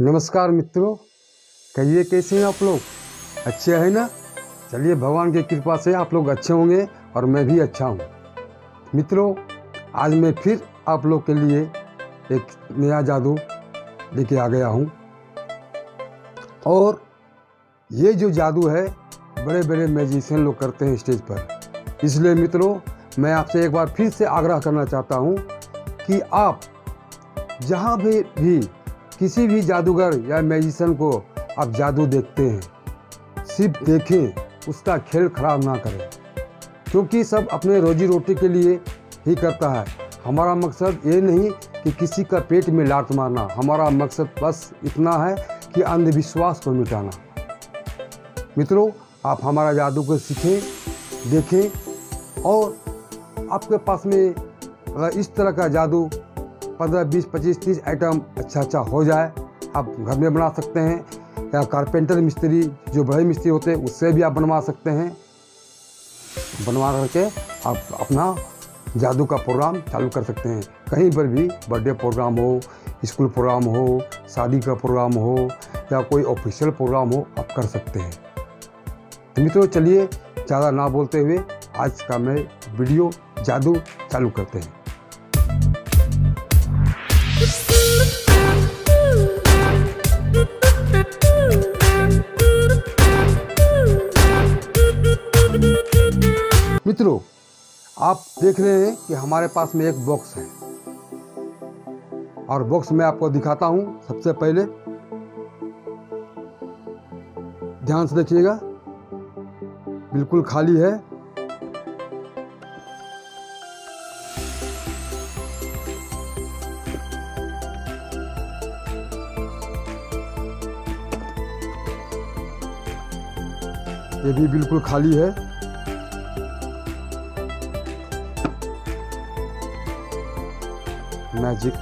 नमस्कार मित्रों, कहिए कैसे हैं आप लोग? अच्छे हैं ना? चलिए, भगवान की कृपा से आप लोग अच्छे होंगे और मैं भी अच्छा हूँ। मित्रों, आज मैं फिर आप लोग के लिए एक नया जादू लेके आ गया हूँ। और ये जो जादू है बड़े बड़े मैजिशियन लोग करते हैं स्टेज पर। इसलिए मित्रों, मैं आपसे एक बार फिर से आग्रह करना चाहता हूँ कि आप जहाँ भी किसी भी जादूगर या मैजिशियन को आप जादू देखते हैं, सिर्फ देखें, उसका खेल खराब ना करें, क्योंकि सब अपने रोजी रोटी के लिए ही करता है। हमारा मकसद ये नहीं कि किसी का पेट में लात मारना, हमारा मकसद बस इतना है कि अंधविश्वास को मिटाना। मित्रों, आप हमारा जादू को सीखें, देखें, और आपके पास में अगर इस तरह का जादू 15, 20, 25, 30 आइटम अच्छा हो जाए, आप घर में बना सकते हैं, या कारपेंटर मिस्त्री जो बड़े मिस्त्री होते हैं उससे भी आप बनवा सकते हैं। बनवा करके आप अपना जादू का प्रोग्राम चालू कर सकते हैं। कहीं पर भी बर्थडे प्रोग्राम हो, स्कूल प्रोग्राम हो, शादी का प्रोग्राम हो, या कोई ऑफिशियल प्रोग्राम हो, आप कर सकते हैं। तो मित्रों, चलिए ज़्यादा ना बोलते हुए आज का मैं वीडियो जादू चालू करते हैं। मित्रों, आप देख रहे हैं कि हमारे पास में एक बॉक्स है और बॉक्स में आपको दिखाता हूं। सबसे पहले ध्यान से देखिएगा, बिल्कुल खाली है। ये भी बिल्कुल खाली है। मैजिक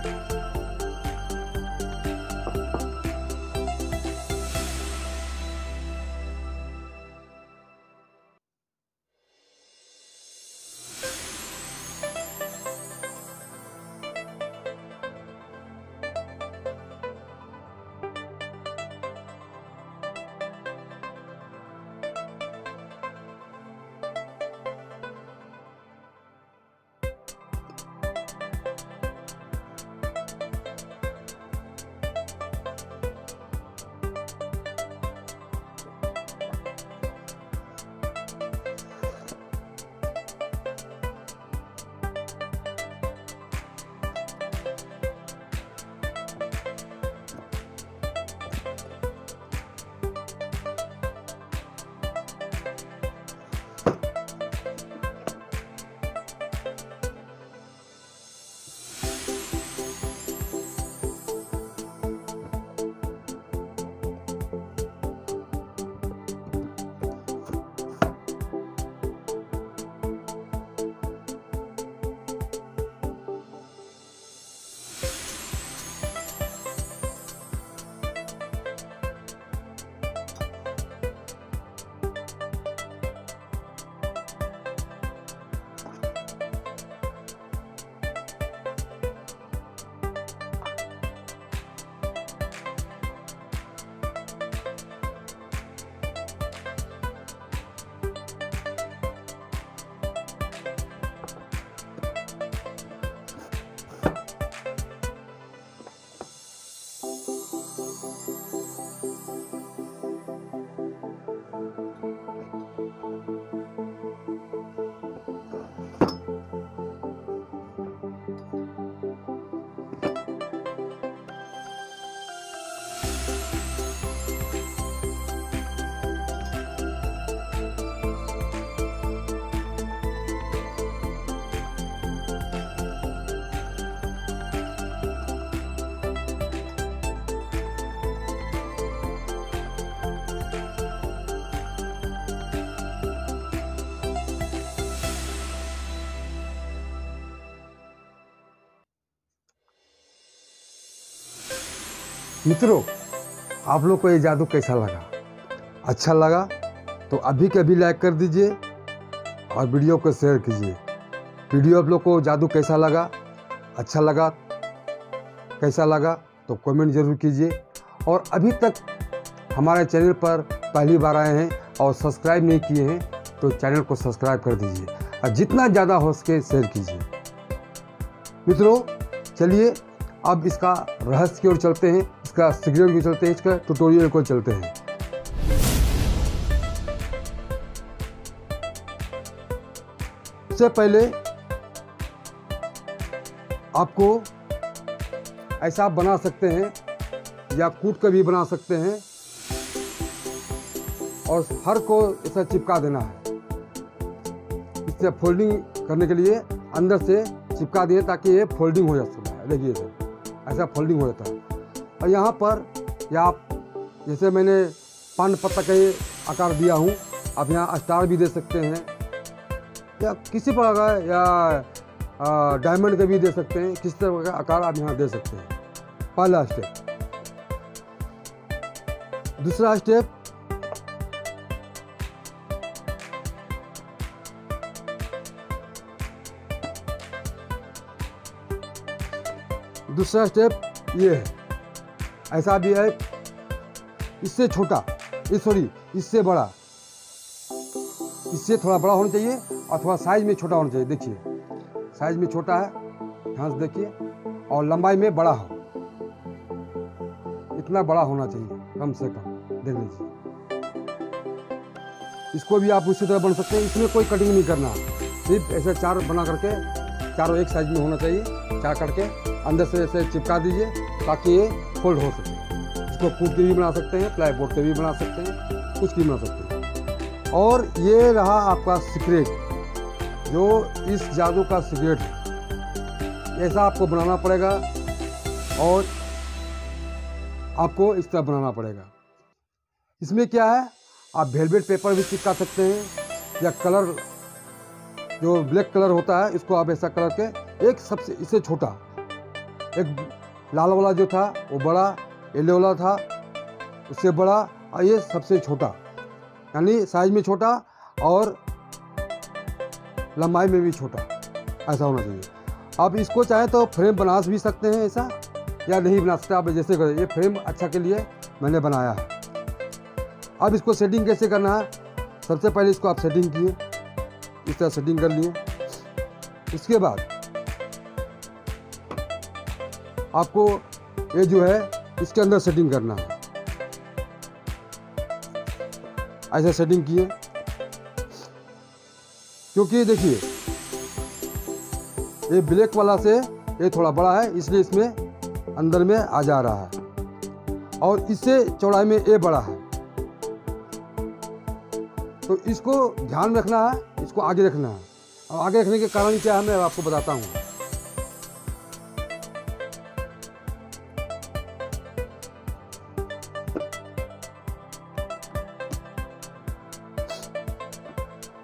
मित्रों, आप लोग को ये जादू कैसा लगा? अच्छा लगा तो अभी के अभी लाइक कर दीजिए और वीडियो को शेयर कीजिए। वीडियो आप लोग को जादू कैसा लगा? अच्छा लगा? कैसा लगा तो कमेंट जरूर कीजिए। और अभी तक हमारे चैनल पर पहली बार आए हैं और सब्सक्राइब नहीं किए हैं तो चैनल को सब्सक्राइब कर दीजिए और जितना ज़्यादा हो सके शेयर कीजिए। मित्रों चलिए अब इसका रहस्य की ओर चलते हैं, इसका सीक्रेट की ओर चलते हैं, इसका ट्यूटोरियल को चलते हैं। सबसे पहले आपको ऐसा बना सकते हैं या कूट कर भी बना सकते हैं और हर को ऐसा चिपका देना है। इससे फोल्डिंग करने के लिए अंदर से चिपका दिए ताकि ये फोल्डिंग हो जा सके। देखिए सर ऐसा फोल्डिंग हो जाता है और यहाँ पर या आप जैसे मैंने पान पत्ता का ये आकार दिया हूँ, आप यहाँ स्टार भी दे सकते हैं या किसी प्रकार का या डायमंड का भी दे सकते हैं, किसी तरह का आकार आप यहाँ दे सकते हैं। पहला स्टेप। दूसरा स्टेप ये है, ऐसा भी है, इससे छोटा, सॉरी इससे बड़ा, इससे थोड़ा बड़ा होना चाहिए और थोड़ा साइज में छोटा होना चाहिए। देखिए साइज में छोटा है, ध्यान से देखिए, और लंबाई में बड़ा हो, इतना बड़ा होना चाहिए कम से कम। देख लीजिए इसको भी आप उसी तरह बन सकते हैं, इसमें कोई कटिंग नहीं करना, सिर्फ ऐसे चार बना करके, चारों एक साइज में होना चाहिए, चार करके अंदर से ऐसे चिपका दीजिए ताकि ये फोल्ड हो सके। इसको कूट के भी बना सकते हैं, प्लाई बोर्ड के भी बना सकते हैं, कुछ भी बना सकते हैं। और ये रहा आपका सीक्रेट, जो इस जादू का सीक्रेट है। ऐसा आपको बनाना पड़ेगा और आपको इस तरह बनाना पड़ेगा। इसमें क्या है, आप वेलवेट पेपर भी चिपका सकते हैं या कलर जो ब्लैक कलर होता है इसको आप ऐसा कलर के, एक सबसे इससे छोटा, एक लाल वाला जो था वो बड़ा, येलो वाला था उससे बड़ा और ये सबसे छोटा, यानी साइज में छोटा और लंबाई में भी छोटा, ऐसा होना चाहिए। आप इसको चाहे तो फ्रेम बना भी सकते हैं ऐसा, या नहीं बना सकते आप जैसे करें। ये फ्रेम अच्छा के लिए मैंने बनाया है। अब इसको सेटिंग कैसे करना है, सबसे पहले इसको आप सेटिंग किए, इस तरह सेटिंग कर लिए। उसके बाद आपको ये जो है इसके अंदर सेटिंग करना है, ऐसा सेटिंग किए, क्योंकि देखिए ये ब्लैक वाला से ये थोड़ा बड़ा है इसलिए इसमें अंदर में आ जा रहा है और इससे चौड़ाई में ये बड़ा है, तो इसको ध्यान रखना है, इसको आगे रखना है। और आगे रखने के कारण क्या है मैं आपको बताता हूँ।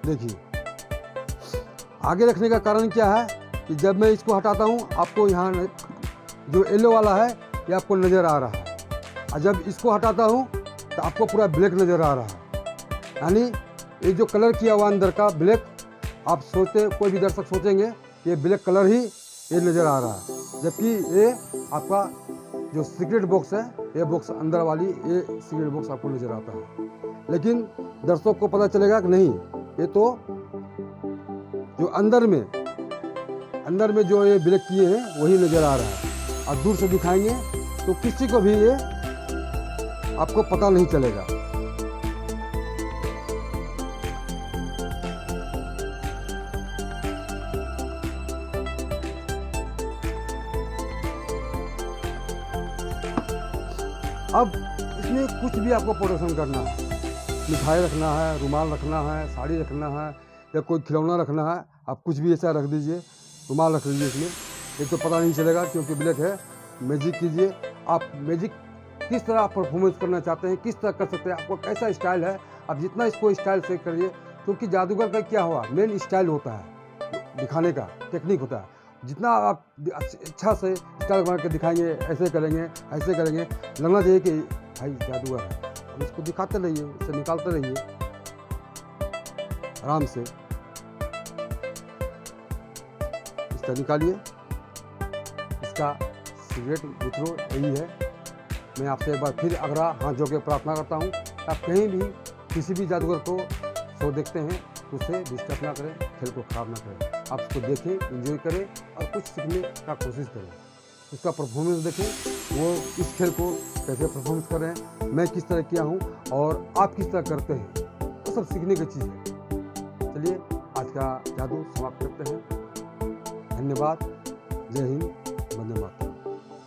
देखिए आगे रखने का कारण क्या है कि जब मैं इसको हटाता हूँ आपको यहाँ जो येलो वाला है ये आपको नज़र आ रहा है और जब इसको हटाता हूँ तो आपको पूरा ब्लैक नज़र आ रहा है। यानी ये जो कलर किया हुआ अंदर का ब्लैक, आप सोचते कोई भी दर्शक सोचेंगे कि ये ब्लैक कलर ही ये नज़र आ रहा है, जबकि ये आपका जो सीक्रेट बॉक्स है, ये बॉक्स अंदर वाली ये सीक्रेट बॉक्स आपको नज़र आता है, लेकिन दर्शक को पता चलेगा कि नहीं ये तो जो अंदर में जो ये ब्लैक किए हैं वही नज़र आ रहा है। और दूर से दिखाएंगे तो किसी को भी ये आपको पता नहीं चलेगा। अब इसमें कुछ भी आपको प्रोटेक्शन करना है, मिठाई रखना है, रुमाल रखना है, साड़ी रखना है या कोई खिलौना रखना है, आप कुछ भी ऐसा रख दीजिए, रुमाल रख दीजिए इसमें, एक तो पता नहीं चलेगा क्योंकि ब्लैक है। मैजिक कीजिए, आप मैजिक किस तरह आप परफॉर्मेंस करना चाहते हैं, किस तरह कर सकते हैं, आपको कैसा स्टाइल है, आप जितना इसको स्टाइल से करिए, क्योंकि जादूगर का क्या हुआ मेन स्टाइल होता है, दिखाने का टेक्निक होता है। जितना आप अच्छा से स्टाइल बना के दिखाएंगे, ऐसे करेंगे, ऐसे करेंगे, लगना चाहिए कि भाई जादूगर है। अब इसको दिखाते रहिए, इसे निकालते रहिए आराम से, इस तरह निकालिए। इसका सीक्रेट मित्रों यही है मैं आपसे एक बार फिर आग्रह हाथ जोड़ के प्रार्थना करता हूँ, आप कहीं भी किसी भी जादूगर को शो देखते हैं तो उसे डिस्टर्ब ना करें, खेल को ख़राब ना करें। आप उसको देखें, एंजॉय करें और कुछ सीखने का कोशिश करें। उसका परफॉर्मेंस देखें, वो इस खेल को कैसे परफॉर्मेंस कर रहे हैं, मैं किस तरह किया हूँ और आप किस तरह करते हैं, वो सब सीखने की चीज़ है। चलिए आज का जादू समाप्त करते हैं। धन्यवाद। जय हिंद। वंदे मातरम।